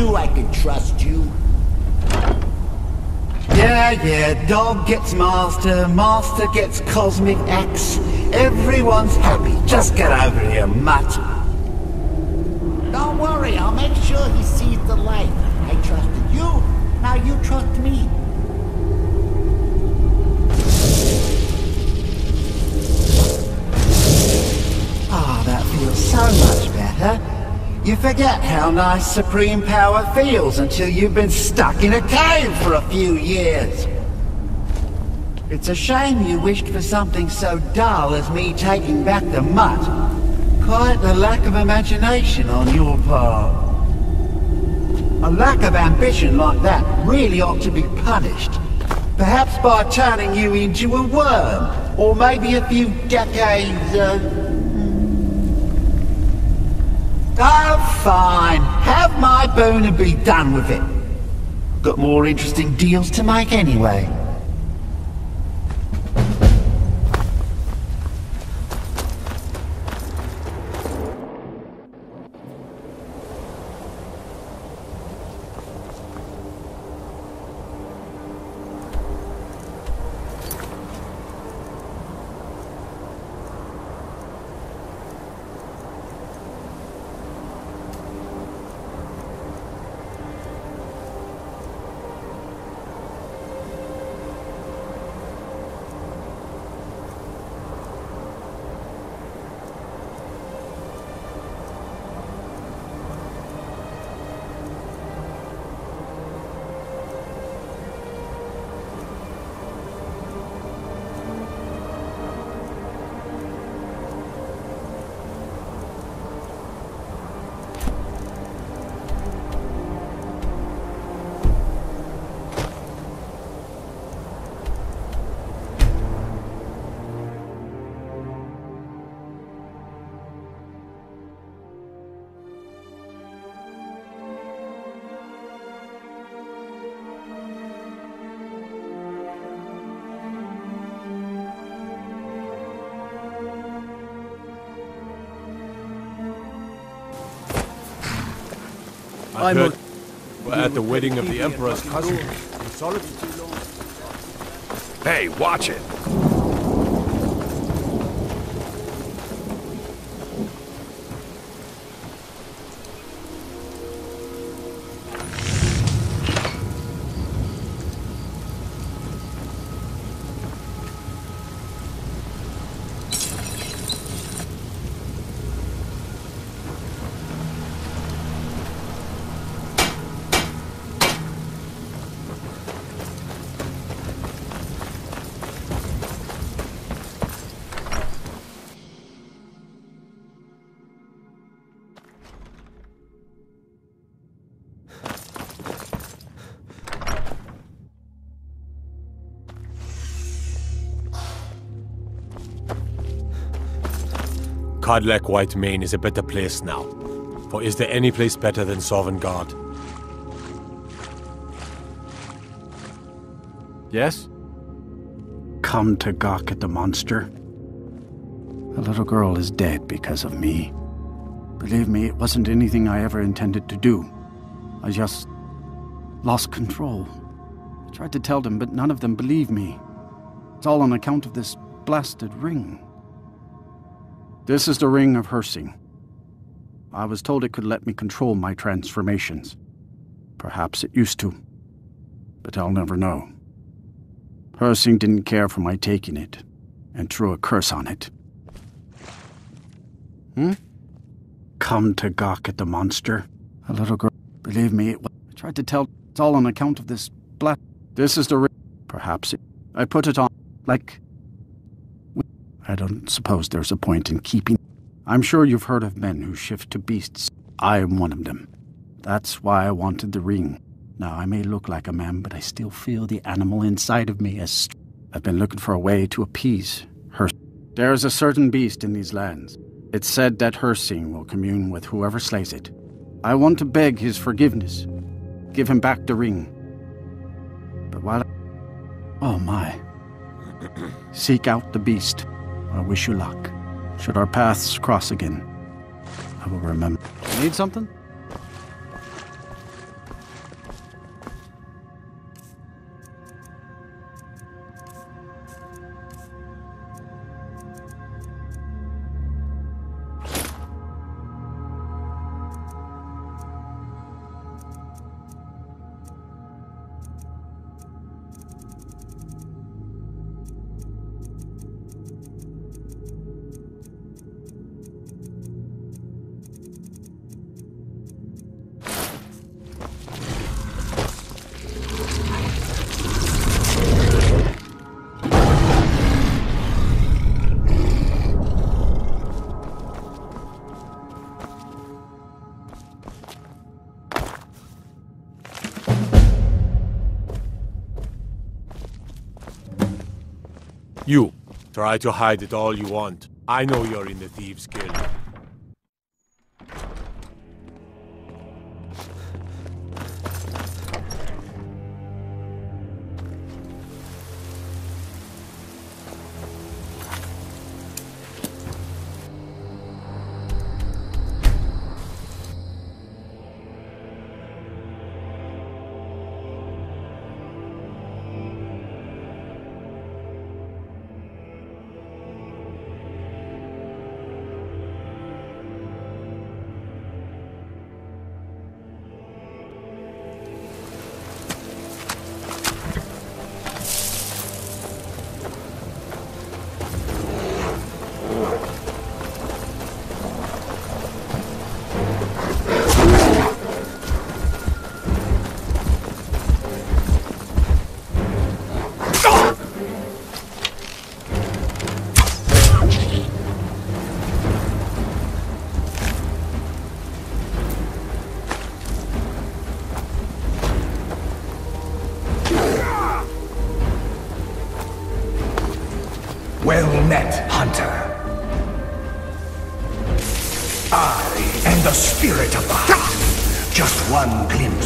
knew I could trust you. Yeah, dog gets master, master gets cosmic axe. Everyone's happy. Just get over here, mutt. Don't worry, I'll make sure he sees the light. I trusted you, now you trust me. Ah, that feels so much better. You forget how nice supreme power feels until you've been stuck in a cave for a few years. It's a shame you wished for something so dull as me taking back the mutt. Quite the lack of imagination on your part. A lack of ambition like that really ought to be punished. Perhaps by turning you into a worm, or maybe a few decades Oh, fine. Have my bone and be done with it. Got more interesting deals to make anyway. I heard we're at the wedding of the Emperor's cousin. Hey, watch it! Cardlec White Mane is a better place now, for is there any place better than Sovngarde? Yes? Come to gawk at the monster. The little girl is dead because of me. Believe me, it wasn't anything I ever intended to do. I just lost control. I tried to tell them, but none of them believed me. It's all on account of this blasted ring. This is the Ring of Hersing. I was told it could let me control my transformations. Perhaps it used to, but I'll never know. Hersing didn't care for my taking it, and threw a curse on it. Come to gawk at the monster. A little girl. Believe me, I tried to tell. It's all on account of this black. This is the ring. Perhaps it. I put it on, like. I don't suppose there's a point in keeping. I'm sure you've heard of men who shift to beasts. I am one of them. That's why I wanted the ring. Now, I may look like a man, but I still feel the animal inside of me as I've been looking for a way to appease her. There's a certain beast in these lands. It's said that Hersing will commune with whoever slays it. I want to beg his forgiveness. Give him back the ring. But while oh my. Seek out the beast. I wish you luck. Should our paths cross again, I will remember. Need something? You, try to hide it all you want. I know you're in the Thieves' Guild.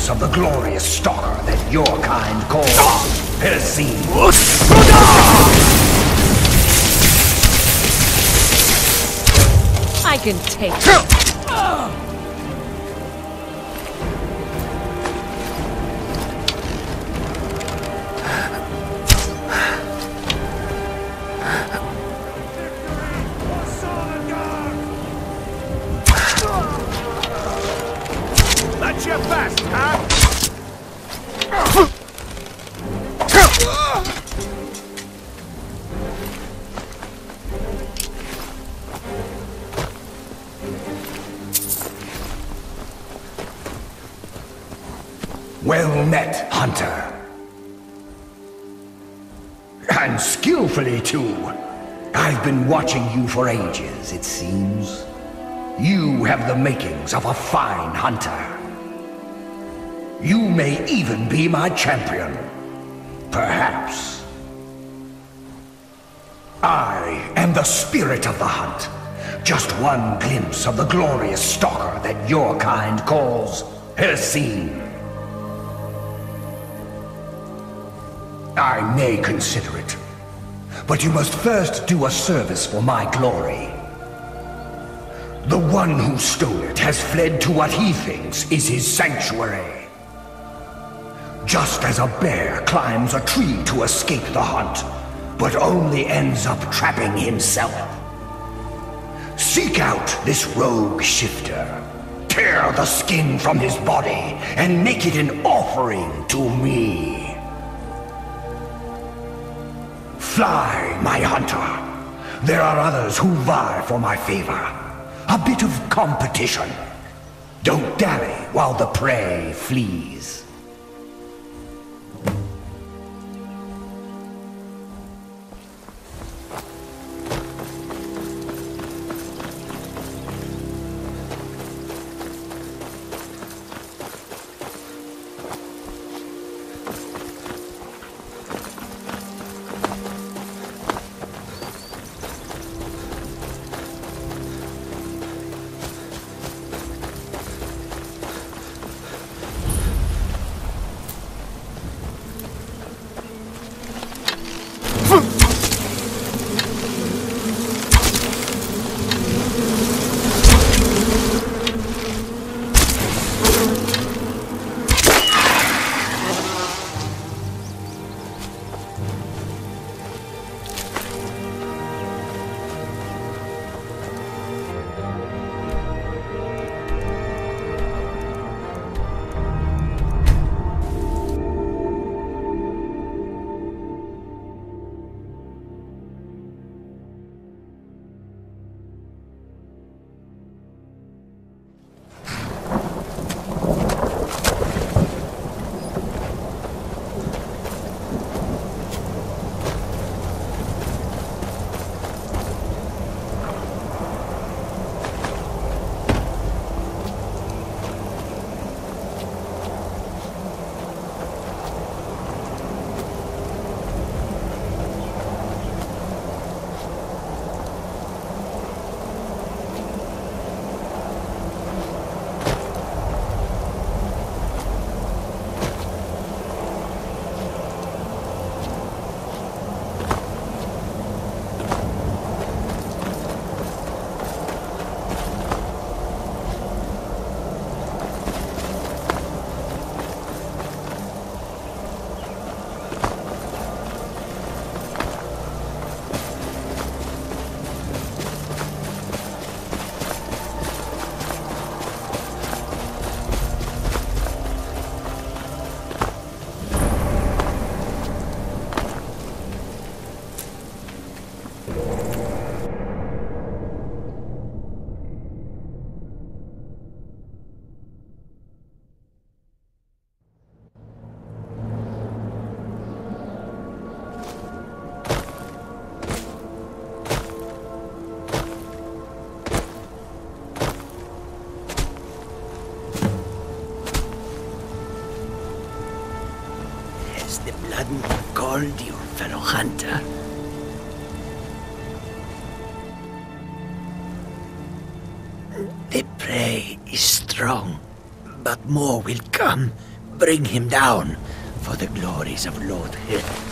Of the glorious stalker that your kind calls Hircine. I can take too. I've been watching you for ages, it seems. You have the makings of a fine hunter. You may even be my champion. Perhaps. I am the spirit of the hunt. Just one glimpse of the glorious stalker that your kind calls Hersing. I may consider it. But you must first do a service for my glory. The one who stole it has fled to what he thinks is his sanctuary. Just as a bear climbs a tree to escape the hunt, but only ends up trapping himself. Seek out this rogue shifter. Tear the skin from his body and make it an offering to me. Fly, my hunter. There are others who vie for my favor. A bit of competition. Don't dally while the prey flees. hadn't called your fellow hunter. The prey is strong, but more will come. Bring him down for the glories of Lord Hircine.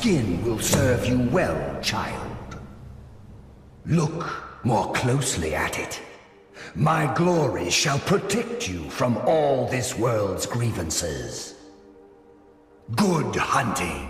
Skin will serve you well, child. Look more closely at it. My glory shall protect you from all this world's grievances. Good hunting.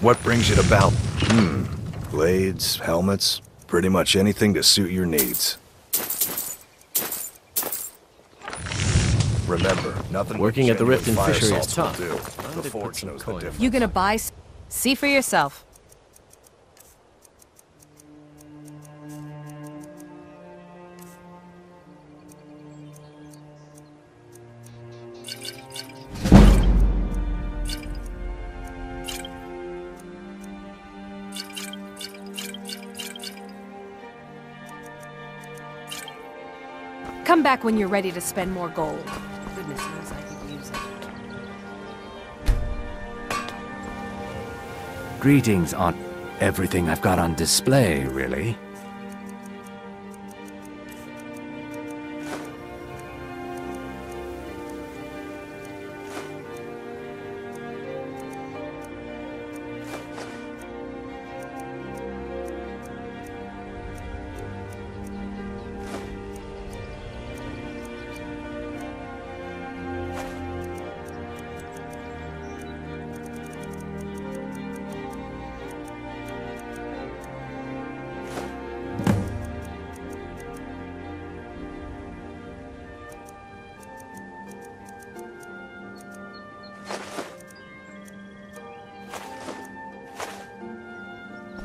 What brings it about? Blades, helmets, pretty much anything to suit your needs. Remember, nothing. Working at the Riften fishery is tough. The forge knows the difference. You gonna buy? See for yourself. Come back when you're ready to spend more gold. Goodness knows I could use it. Greetings on everything I've got on display, really.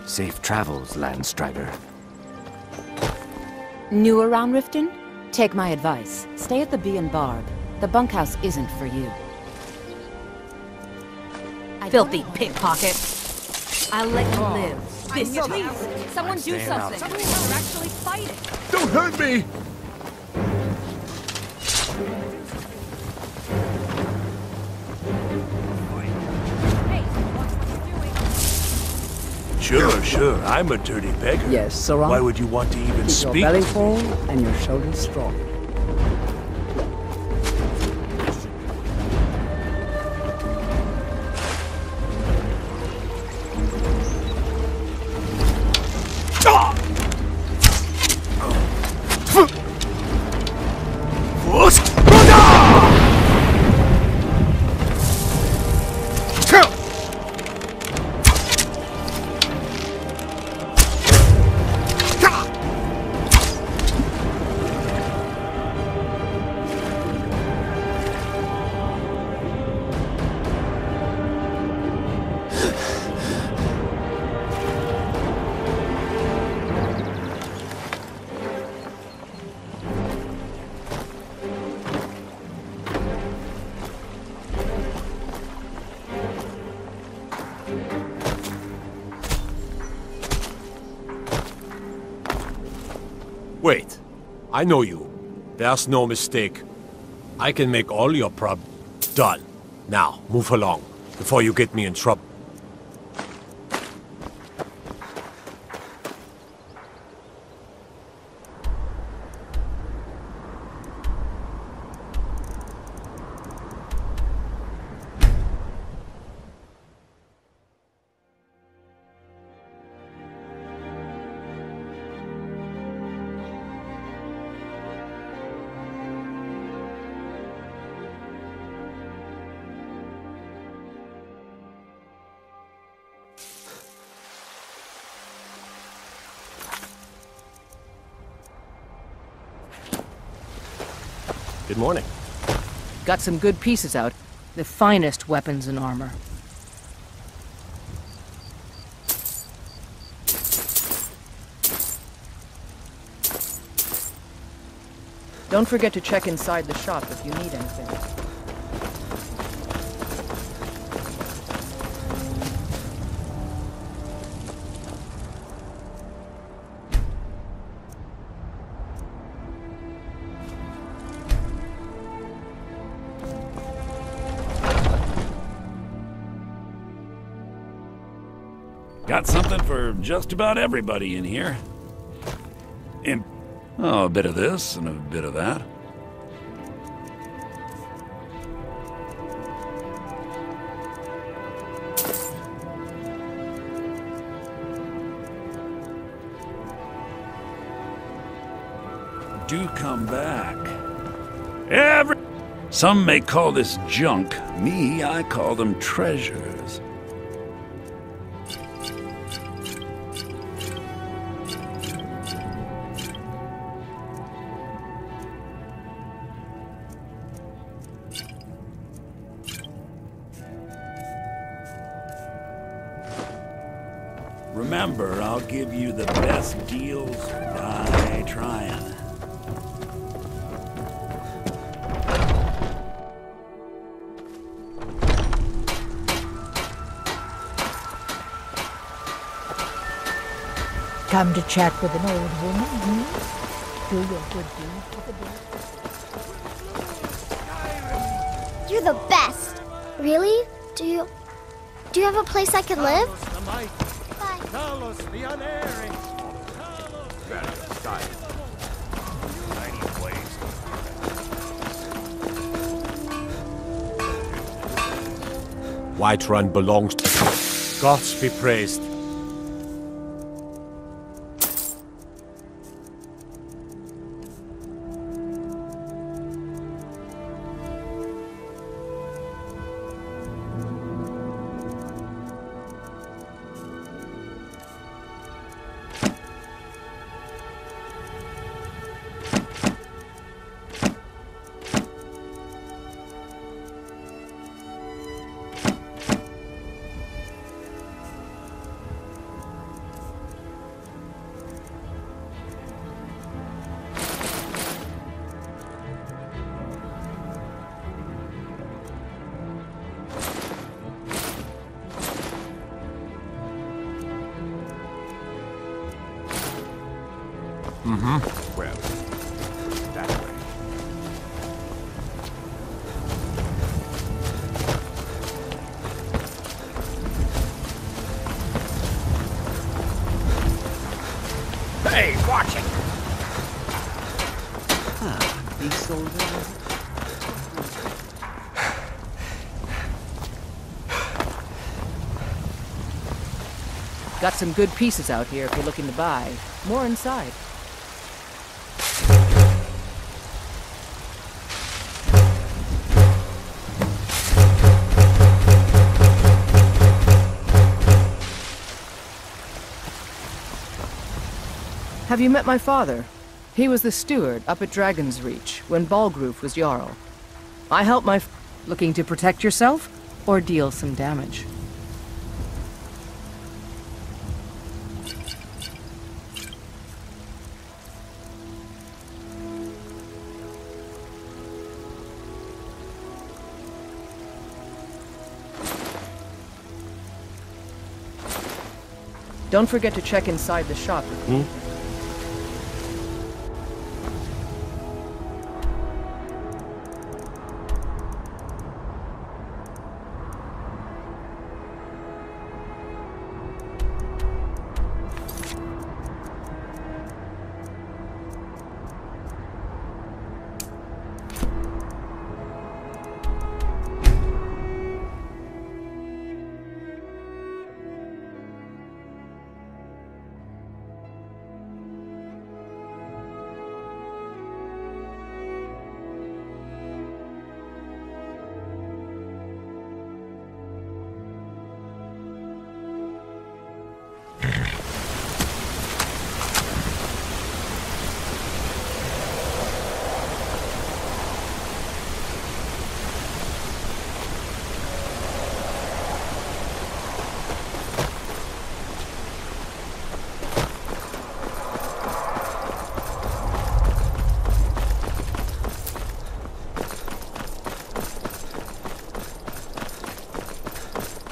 Safe travels, Landstrider. New around Riften? Take my advice. Stay at the B&Barb. The bunkhouse isn't for you. Filthy pickpocket. I'll let you live. This, please. Someone do something. We're actually fighting. Don't hurt me! Sure, I'm a dirty beggar. Yes, Sirrah. Why would you want to even speak? Your belly full and your shoulders strong. Wait, I know you. There's no mistake. I can make all your problems done. Now, move along, before you get me in trouble. Good morning. Got some good pieces out. The finest weapons and armor. Don't forget to check inside the shop if you need anything. Got something for just about everybody in here. And oh, a bit of this and a bit of that. Do come back. Some may call this junk. Me, I call them treasures. Remember, I'll give you the best deals by trying. Come to chat with an old woman, Do your good deed for the day. You're the best! Really? Do you have a place I can live? Bye. Talos the unerring. Whiterun belongs to gods be praised. Well, that way. Hey, watch it! These soldiers. Got some good pieces out here if you're looking to buy. More inside. Have you met my father? He was the steward up at Dragon's Reach when Balgrove was Jarl. I helped my looking to protect yourself or deal some damage. Don't forget to check inside the shop.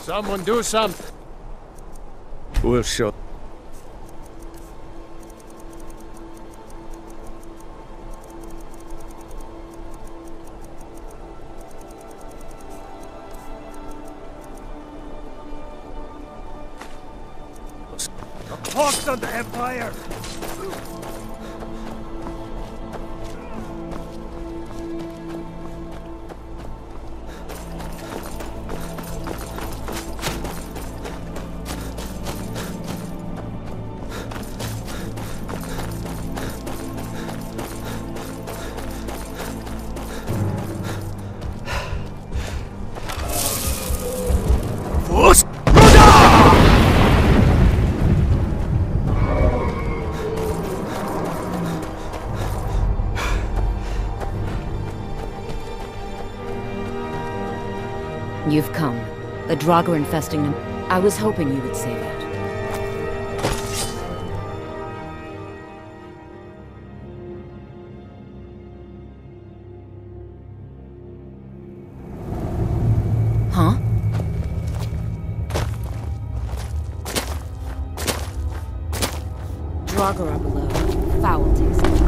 Someone do something. We'll show. The clocks on the Empire. You've come. The Draugr infesting them. I was hoping you would say that. Draugr are below. Foul tasting.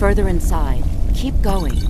Further inside. Keep going.